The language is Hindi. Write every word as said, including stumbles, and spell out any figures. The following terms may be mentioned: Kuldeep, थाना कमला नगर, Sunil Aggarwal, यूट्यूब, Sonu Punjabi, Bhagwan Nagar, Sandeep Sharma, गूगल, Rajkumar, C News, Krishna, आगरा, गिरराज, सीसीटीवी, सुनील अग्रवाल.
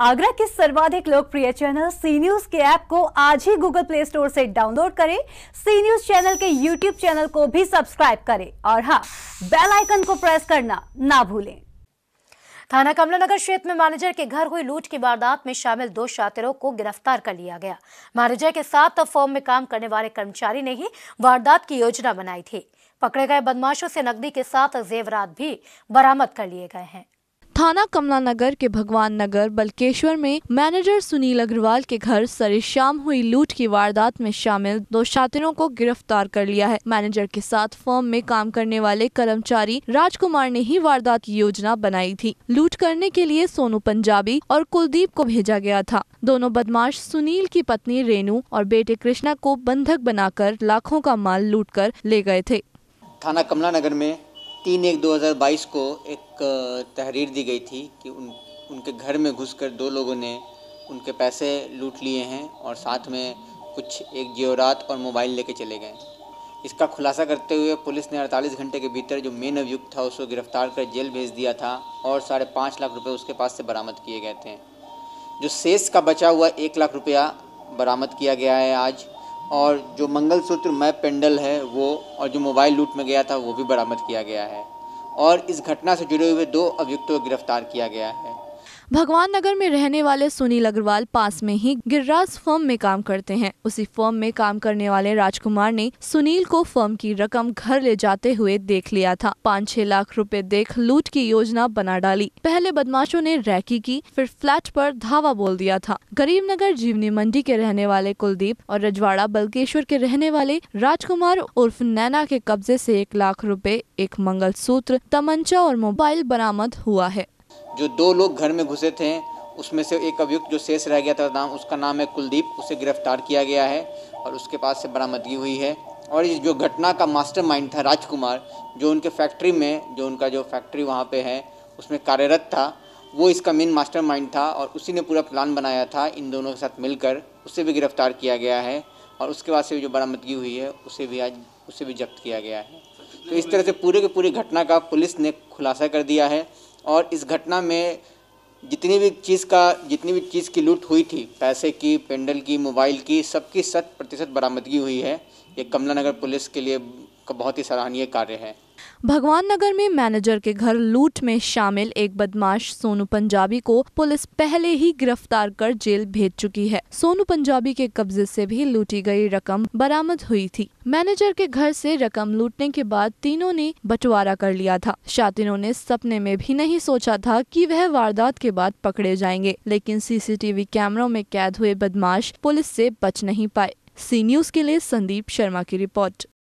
आगरा के सर्वाधिक लोकप्रिय चैनल सी न्यूज के ऐप को आज ही गूगल प्ले स्टोर से डाउनलोड करें। सी न्यूज चैनल के यूट्यूब चैनल को भी सब्सक्राइब करें और हाँ, बेल आइकन को प्रेस करना ना भूलें। थाना कमला नगर क्षेत्र में मैनेजर के घर हुई लूट की वारदात में शामिल दो शातिरों को गिरफ्तार कर लिया गया। मैनेजर के साथ फर्म में काम करने वाले कर्मचारी ने ही वारदात की योजना बनाई थी। पकड़े गए बदमाशों से नकदी के साथ जेवरात भी बरामद कर लिए गए हैं। थाना कमला नगर के भगवान नगर बल्केश्वर में मैनेजर सुनील अग्रवाल के घर सरे शाम हुई लूट की वारदात में शामिल दो शातिरों को गिरफ्तार कर लिया है। मैनेजर के साथ फर्म में काम करने वाले कर्मचारी राजकुमार ने ही वारदात की योजना बनाई थी। लूट करने के लिए सोनू पंजाबी और कुलदीप को भेजा गया था। दोनों बदमाश सुनील की पत्नी रेनू और बेटे कृष्णा को बंधक बनाकर लाखों का माल लूट कर ले गए थे। थाना कमला नगर में तीन एक दो हज़ार बाईस को एक तहरीर दी गई थी कि उन उनके घर में घुसकर दो लोगों ने उनके पैसे लूट लिए हैं और साथ में कुछ एक जेवरात और मोबाइल लेके चले गए। इसका खुलासा करते हुए पुलिस ने अड़तालीस घंटे के भीतर जो मेन अभियुक्त था उसको गिरफ्तार कर जेल भेज दिया था और साढ़े पाँच लाख रुपए उसके पास से बरामद किए गए थे। जो शेष का बचा हुआ एक लाख रुपया बरामद किया गया है आज, और जो मंगलसूत्र मैं पेंडल है वो, और जो मोबाइल लूट में गया था वो भी बरामद किया गया है, और इस घटना से जुड़े हुए दो अभियुक्तों को गिरफ्तार किया गया है। भगवान नगर में रहने वाले सुनील अग्रवाल पास में ही गिरराज फर्म में काम करते हैं। उसी फर्म में काम करने वाले राजकुमार ने सुनील को फर्म की रकम घर ले जाते हुए देख लिया था। पाँच छह लाख रुपए देख लूट की योजना बना डाली। पहले बदमाशों ने रैकी की, फिर फ्लैट पर धावा बोल दिया था। गरीब नगर जीवनी मंडी के रहने वाले कुलदीप और रजवाड़ा बल्केश्वर के रहने वाले राजकुमार उर्फ नैना के कब्जे से एक लाख रुपए, एक मंगलसूत्र, तमंचा और मोबाइल बरामद हुआ है। जो दो लोग घर में घुसे थे उसमें से एक अभियुक्त जो शेष रह गया था नाम उसका नाम है कुलदीप, उसे गिरफ्तार किया गया है और उसके पास से बरामदगी हुई है। और इस जो घटना का मास्टरमाइंड था राजकुमार, जो उनके फैक्ट्री में जो उनका जो फैक्ट्री वहाँ पे है उसमें कार्यरत था, वो इसका मेन मास्टरमाइंड था और उसी ने पूरा प्लान बनाया था इन दोनों के साथ मिलकर। उसे भी गिरफ्तार किया गया है और उसके बाद से जो बरामदगी हुई है उसे भी आज उसे भी जब्त किया गया है। तो इस तरह से पूरे के पूरी घटना का पुलिस ने खुलासा कर दिया है और इस घटना में जितनी भी चीज़ का जितनी भी चीज़ की लूट हुई थी, पैसे की, पेंडल की, मोबाइल की, सबकी शत प्रतिशत बरामदगी हुई है। ये कमला नगर पुलिस के लिए का बहुत ही सराहनीय कार्य है। भगवान नगर में मैनेजर के घर लूट में शामिल एक बदमाश सोनू पंजाबी को पुलिस पहले ही गिरफ्तार कर जेल भेज चुकी है। सोनू पंजाबी के कब्जे से भी लूटी गई रकम बरामद हुई थी। मैनेजर के घर से रकम लूटने के बाद तीनों ने बंटवारा कर लिया था। शातिरों ने सपने में भी नहीं सोचा था कि वह वारदात के बाद पकड़े जाएंगे, लेकिन सीसीटीवी कैमरों में कैद हुए बदमाश पुलिस से बच नहीं पाए। सी न्यूज के लिए संदीप शर्मा की रिपोर्ट।